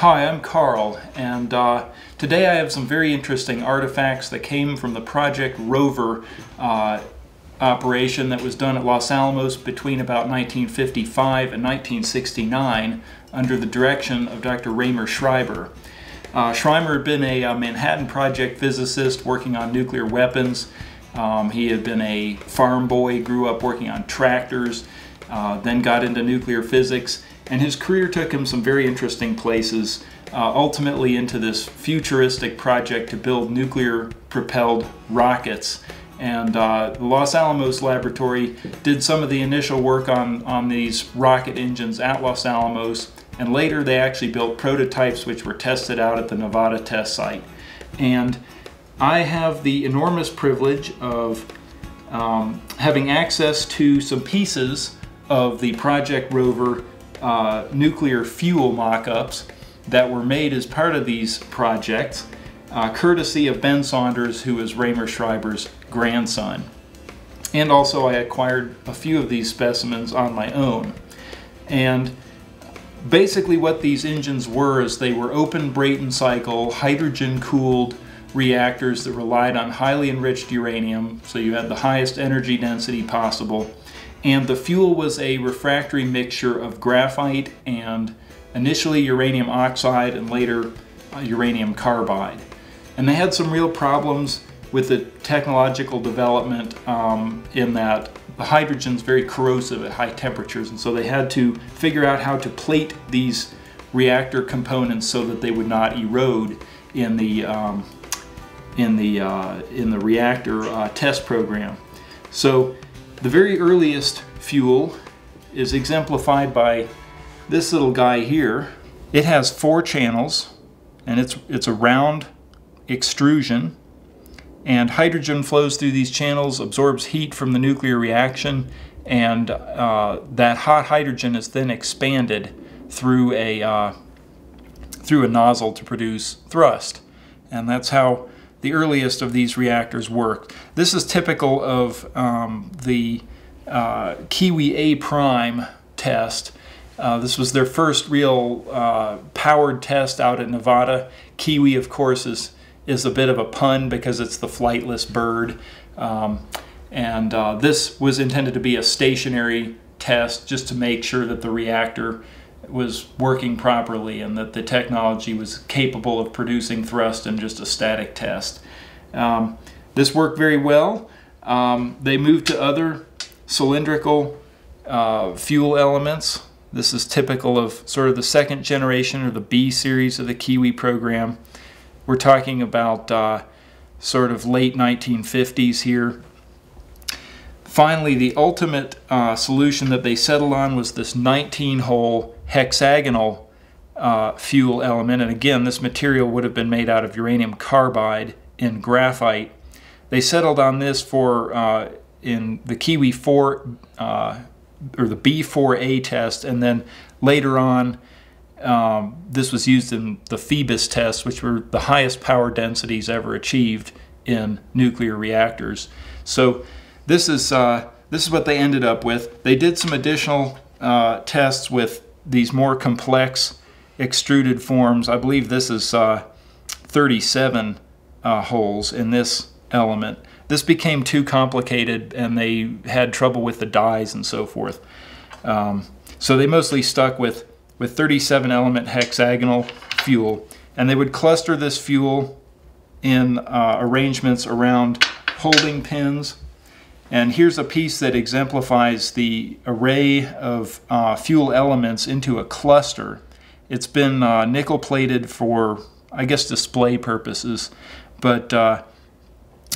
Hi, I'm Carl, and today I have some very interesting artifacts that came from the Project Rover operation that was done at Los Alamos between about 1955 and 1969 under the direction of Dr. Raemer Schreiber. Schreiber had been a Manhattan Project physicist working on nuclear weapons. He had been a farm boy, grew up working on tractors, then got into nuclear physics, and his career took him some very interesting places, ultimately into this futuristic project to build nuclear-propelled rockets. And the Los Alamos Laboratory did some of the initial work on these rocket engines at Los Alamos, and later they actually built prototypes which were tested out at the Nevada Test Site. And I have the enormous privilege of having access to some pieces of the Project Rover nuclear fuel mock-ups that were made as part of these projects, courtesy of Ben Saunders, who is Raemer Schreiber's grandson. And also I acquired a few of these specimens on my own. And basically what these engines were is they were open Brayton cycle, hydrogen-cooled reactors that relied on highly enriched uranium, so you had the highest energy density possible. And the fuel was a refractory mixture of graphite and initially uranium oxide and later uranium carbide. And they had some real problems with the technological development in that the hydrogen's very corrosive at high temperatures, and so they had to figure out how to plate these reactor components so that they would not erode in the reactor test program. So the very earliest fuel is exemplified by this little guy here. It has four channels, and it's a round extrusion, and hydrogen flows through these channels, absorbs heat from the nuclear reaction, and that hot hydrogen is then expanded through a nozzle to produce thrust. And that's how the earliest of these reactors worked. This is typical of the Kiwi A prime test. This was their first real powered test out at Nevada. Kiwi, of course, is a bit of a pun because it's the flightless bird. This was intended to be a stationary test just to make sure that the reactor was working properly and that the technology was capable of producing thrust in just a static test. This worked very well. They moved to other cylindrical fuel elements. This is typical of sort of the second generation or the B series of the Kiwi program. We're talking about sort of late 1950s here. Finally, the ultimate solution that they settled on was this 19-hole hexagonal fuel element, and again this material would have been made out of uranium carbide and graphite. They settled on this for in the Kiwi 4 or the B4A test, and then later on this was used in the Phoebus tests, which were the highest power densities ever achieved in nuclear reactors. So this is what they ended up with. They did some additional tests with these more complex extruded forms. I believe this is 37 holes in this element. This became too complicated and they had trouble with the dyes and so forth. So they mostly stuck with 37 element hexagonal fuel, and they would cluster this fuel in arrangements around holding pins. And here's a piece that exemplifies the array of fuel elements into a cluster. It's been nickel-plated for, I guess, display purposes. But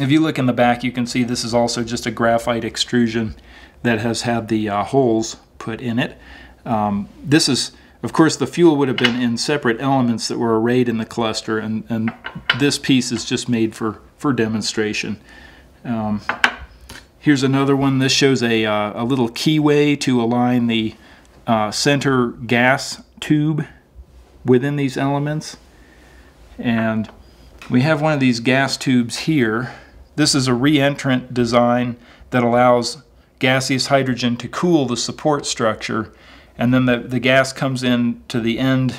if you look in the back, you can see this is also just a graphite extrusion that has had the holes put in it. This is, of course, the fuel would have been in separate elements that were arrayed in the cluster, and this piece is just made for demonstration. Here's another one. This shows a little keyway to align the center gas tube within these elements. And we have one of these gas tubes here. This is a re-entrant design that allows gaseous hydrogen to cool the support structure, and then the gas comes in to the end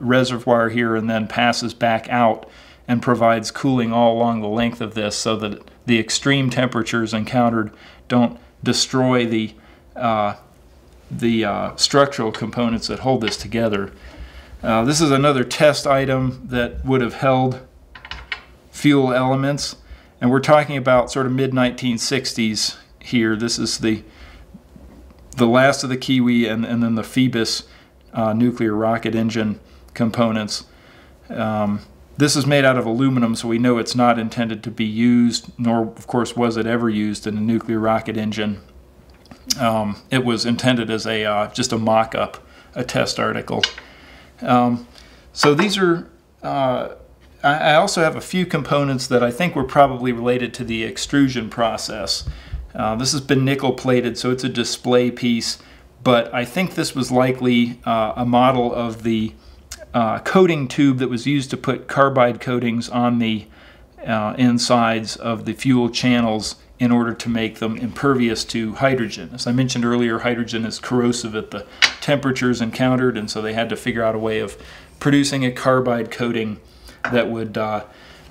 reservoir here and then passes back out and provides cooling all along the length of this so that the extreme temperatures encountered don't destroy the structural components that hold this together. This is another test item that would have held fuel elements, and we're talking about sort of mid-1960s here. This is the last of the Kiwi and then the Phoebus nuclear rocket engine components. This is made out of aluminum, so we know it's not intended to be used, nor of course was it ever used in a nuclear rocket engine. It was intended as a just a mock-up, a test article. So these are, I also have a few components that I think were probably related to the extrusion process. This has been nickel-plated, so it's a display piece, but I think this was likely a model of the coating tube that was used to put carbide coatings on the insides of the fuel channels in order to make them impervious to hydrogen. As I mentioned earlier, hydrogen is corrosive at the temperatures encountered, and so they had to figure out a way of producing a carbide coating that would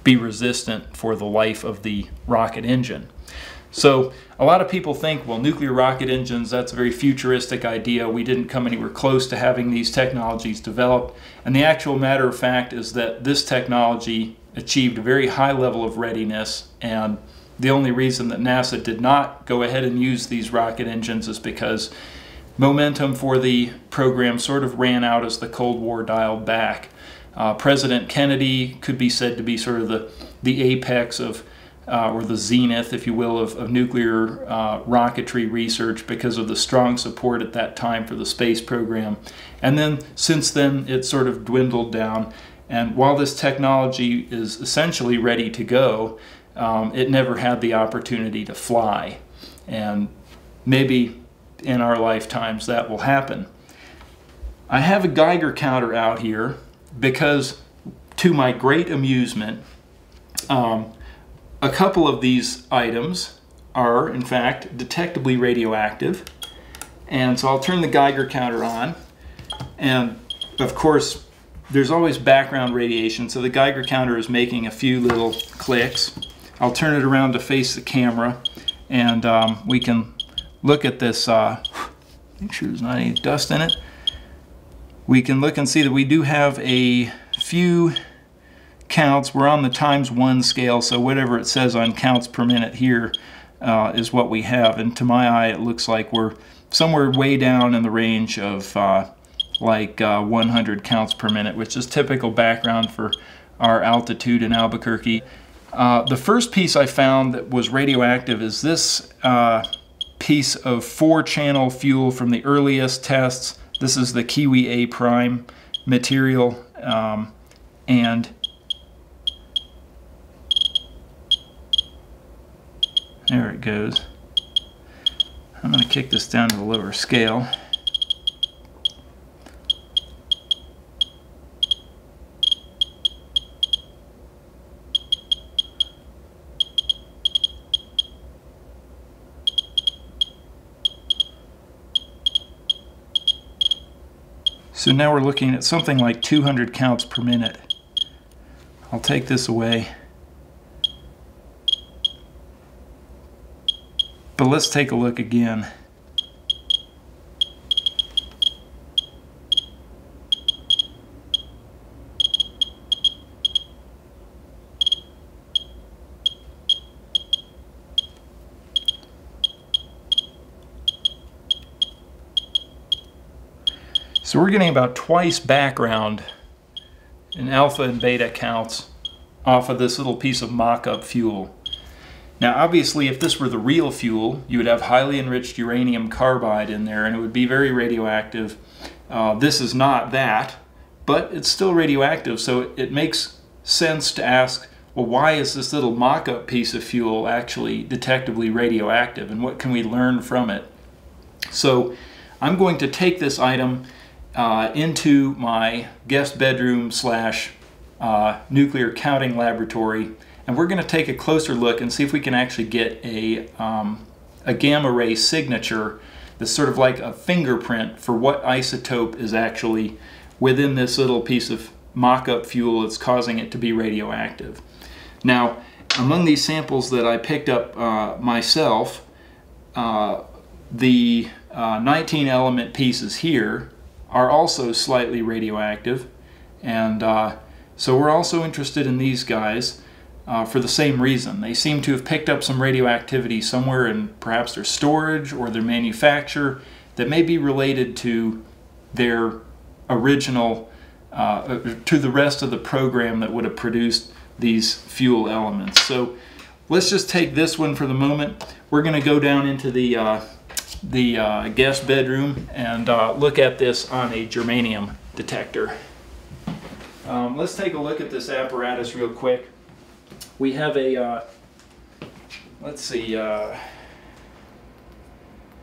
be resistant for the life of the rocket engine. So a lot of people think, well, nuclear rocket engines, that's a very futuristic idea. We didn't come anywhere close to having these technologies developed. And the actual matter of fact is that this technology achieved a very high level of readiness, and the only reason that NASA did not go ahead and use these rocket engines is because momentum for the program sort of ran out as the Cold War dialed back. President Kennedy could be said to be sort of the apex of or the zenith, if you will, of nuclear rocketry research because of the strong support at that time for the space program. And then since then, it sort of dwindled down. And while this technology is essentially ready to go, it never had the opportunity to fly. And maybe in our lifetimes that will happen. I have a Geiger counter out here because, to my great amusement, a couple of these items are, in fact, detectably radioactive. And so I'll turn the Geiger counter on. And, of course, there's always background radiation, so the Geiger counter is making a few little clicks. I'll turn it around to face the camera, and we can look at this. Make sure there's not any dust in it. We can look and see that we do have a few counts. We're on the ×1 scale, so whatever it says on counts per minute here is what we have. And to my eye, it looks like we're somewhere way down in the range of 100 counts per minute, which is typical background for our altitude in Albuquerque. The first piece I found that was radioactive is this piece of 4-channel fuel from the earliest tests. This is the Kiwi A prime material, and there it goes. I'm going to kick this down to the lower scale. So now we're looking at something like 200 counts per minute. I'll take this away. But let's take a look again. So we're getting about twice background in alpha and beta counts off of this little piece of mock-up fuel. Now, obviously, if this were the real fuel, you would have highly enriched uranium carbide in there, and it would be very radioactive. This is not that, but it's still radioactive, so it makes sense to ask, well, why is this little mock-up piece of fuel actually detectably radioactive, and what can we learn from it? So I'm going to take this item into my guest bedroom / nuclear counting laboratory, and we're going to take a closer look and see if we can actually get a gamma ray signature that's sort of like a fingerprint for what isotope is actually within this little piece of mock-up fuel that's causing it to be radioactive. Now, among these samples that I picked up myself, the 19 element pieces here are also slightly radioactive, and so we're also interested in these guys for the same reason. They seem to have picked up some radioactivity somewhere in perhaps their storage or their manufacture that may be related to their original, to the rest of the program that would have produced these fuel elements. So let's just take this one for the moment. We're going to go down into the guest bedroom and look at this on a germanium detector. Let's take a look at this apparatus real quick. We have a, let's see,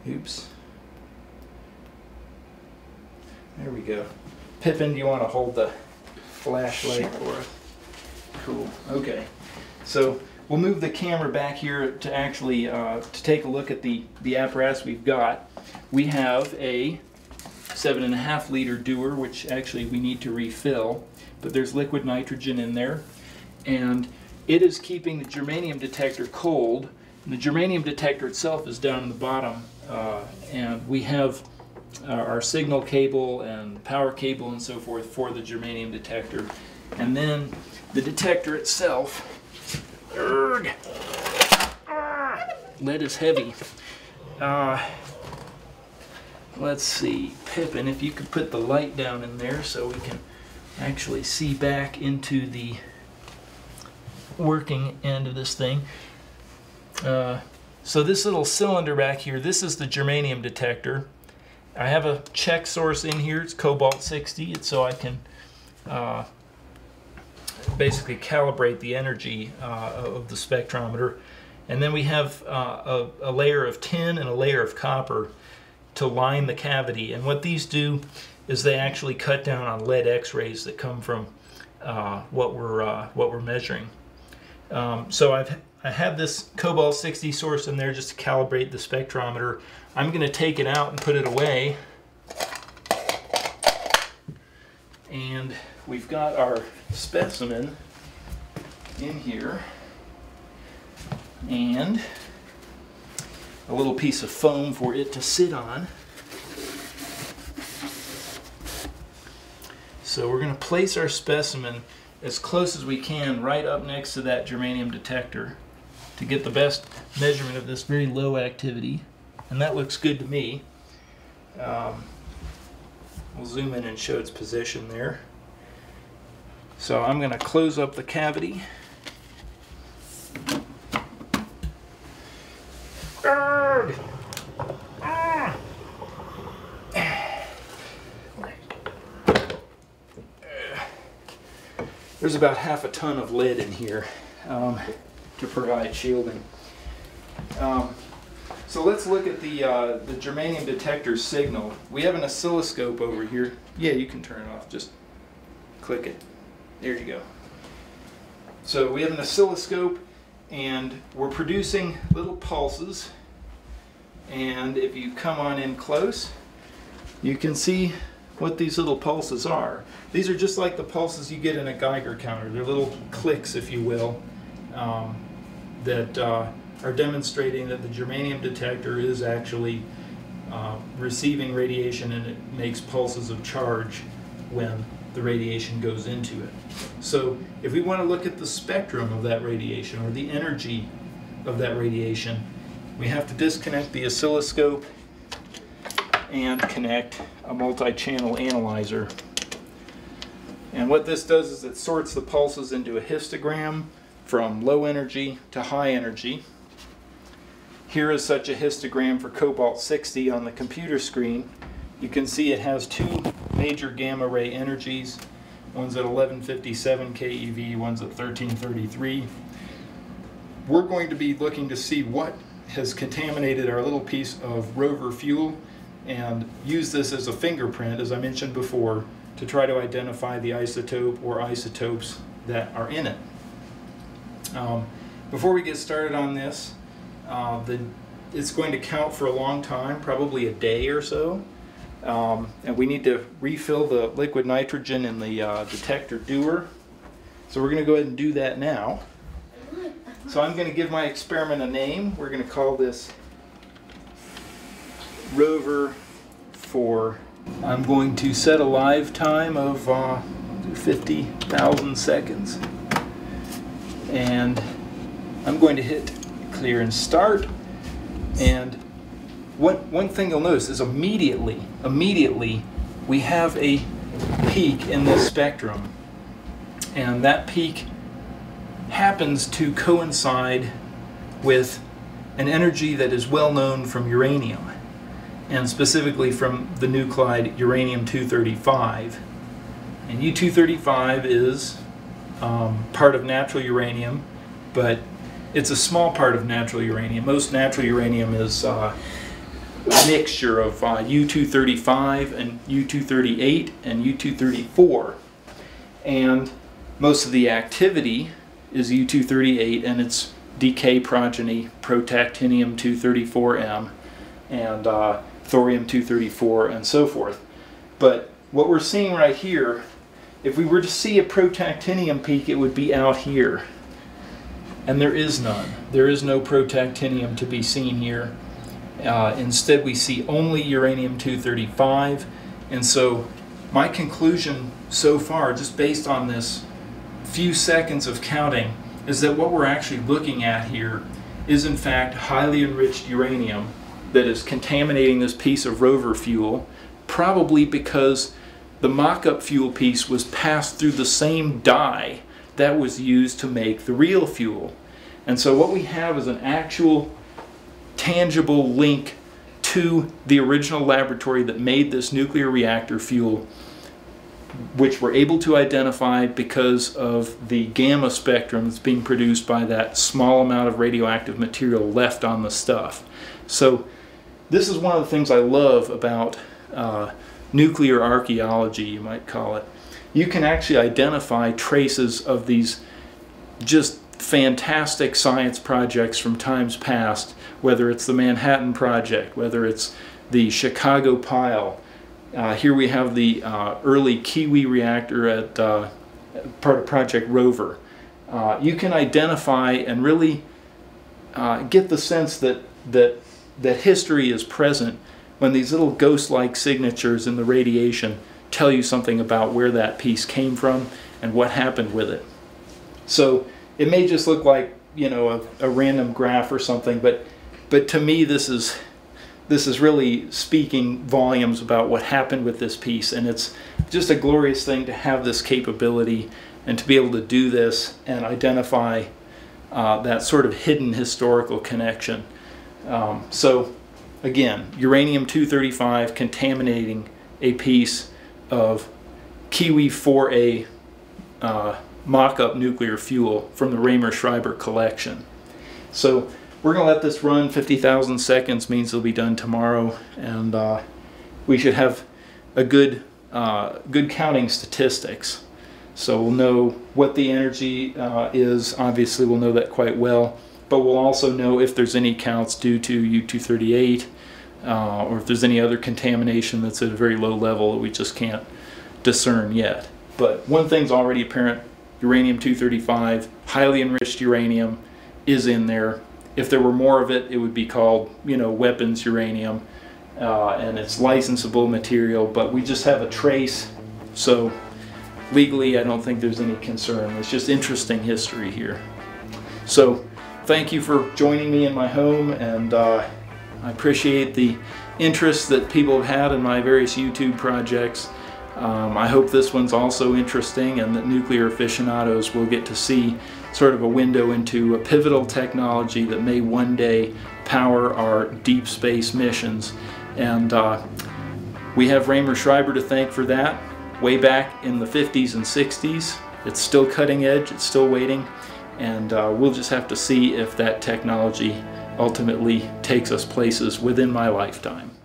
oops, there we go. Pippin, do you want to hold the flashlight for us? Cool, okay. So we'll move the camera back here to actually to take a look at the apparatus we've got. We have a 7.5-liter Dewar, which actually we need to refill, but there's liquid nitrogen in there, and it is keeping the germanium detector cold. And the germanium detector itself is down in the bottom, and we have our signal cable and power cable and so forth for the germanium detector. And then the detector itself, lead is heavy. Let's see, Pippin, if you could put the light down in there so we can actually see back into the working end of this thing. So this little cylinder back here, this is the germanium detector. I have a check source in here, it's cobalt-60, so I can basically calibrate the energy of the spectrometer. And then we have a layer of tin and a layer of copper to line the cavity. And what these do is they actually cut down on lead x-rays that come from what we're measuring. So I have this cobalt-60 source in there just to calibrate the spectrometer. I'm going to take it out and put it away. And we've got our specimen in here. And a little piece of foam for it to sit on. So we're going to place our specimen as close as we can right up next to that germanium detector to get the best measurement of this very low activity. And that looks good to me. We'll zoom in and show its position there. So I'm going to close up the cavity. There's about half a ton of lead in here to provide shielding. So let's look at the germanium detector signal. We have an oscilloscope over here. Yeah, you can turn it off. Just click it. There you go. So we have an oscilloscope, and we're producing little pulses. And if you come on in close, you can see what these little pulses are. These are just like the pulses you get in a Geiger counter. They're little clicks, if you will, that are demonstrating that the germanium detector is actually receiving radiation, and it makes pulses of charge when the radiation goes into it. So if we want to look at the spectrum of that radiation or the energy of that radiation, we have to disconnect the oscilloscope and connect a multi-channel analyzer. And what this does is it sorts the pulses into a histogram from low energy to high energy. Here is such a histogram for cobalt-60 on the computer screen. You can see it has two major gamma ray energies. One's at 1157 keV, one's at 1333. We're going to be looking to see what has contaminated our little piece of rover fuel and use this as a fingerprint, as I mentioned before, to try to identify the isotope or isotopes that are in it. Before we get started on this, it's going to count for a long time, probably a day or so, and we need to refill the liquid nitrogen in the detector Dewar. So we're going to go ahead and do that now. So I'm going to give my experiment a name. We're going to call this Rover 4. I'm going to set a live time of 50,000 seconds. And I'm going to hit clear and start. And one thing you'll notice is immediately we have a peak in this spectrum. And that peak happens to coincide with an energy that is well known from uranium, and specifically from the nuclide uranium-235. And U-235 is part of natural uranium, but it's a small part of natural uranium. Most natural uranium is a mixture of U-235 and U-238 and U-234. And most of the activity is U-238 and its decay progeny, protactinium-234M and thorium-234 and so forth. But what we're seeing right here, if we were to see a protactinium peak, it would be out here. And there is none. There is no protactinium to be seen here. Instead, we see only uranium-235. And so my conclusion so far, just based on this few seconds of counting, is that what we're actually looking at here is in fact highly enriched uranium that is contaminating this piece of rover fuel, probably because the mock-up fuel piece was passed through the same dye that was used to make the real fuel. And so what we have is an actual tangible link to the original laboratory that made this nuclear reactor fuel, which we're able to identify because of the gamma spectrum that's being produced by that small amount of radioactive material left on the stuff. So this is one of the things I love about nuclear archaeology, you might call it. You can actually identify traces of these just fantastic science projects from times past, whether it's the Manhattan Project, whether it's the Chicago Pile. Here we have the early Kiwi reactor at part of Project Rover. You can identify and really get the sense that history is present when these little ghost-like signatures in the radiation tell you something about where that piece came from and what happened with it. So it may just look like, you know, a random graph or something, but to me this is really speaking volumes about what happened with this piece, and it's just a glorious thing to have this capability and to be able to do this and identify that sort of hidden historical connection. So again, uranium-235 contaminating a piece of Kiwi-4A mock-up nuclear fuel from the Raemer Schreiber collection. So we're going to let this run. 50,000 seconds means it'll be done tomorrow, and we should have a good counting statistics. So we'll know what the energy is. Obviously, we'll know that quite well, but we'll also know if there's any counts due to U-238 or if there's any other contamination that's at a very low level that we just can't discern yet. But one thing's already apparent: uranium-235, highly enriched uranium, is in there. If there were more of it, it would be called, you know, weapons uranium, and it's licensable material, but we just have a trace, so legally I don't think there's any concern. It's just interesting history here. So thank you for joining me in my home, and I appreciate the interest that people have had in my various YouTube projects. I hope this one's also interesting and that nuclear aficionados will get to see sort of a window into a pivotal technology that may one day power our deep space missions. And we have Raemer Schreiber to thank for that. Way back in the 50s and 60s, it's still cutting edge, it's still waiting, and we'll just have to see if that technology ultimately takes us places within my lifetime.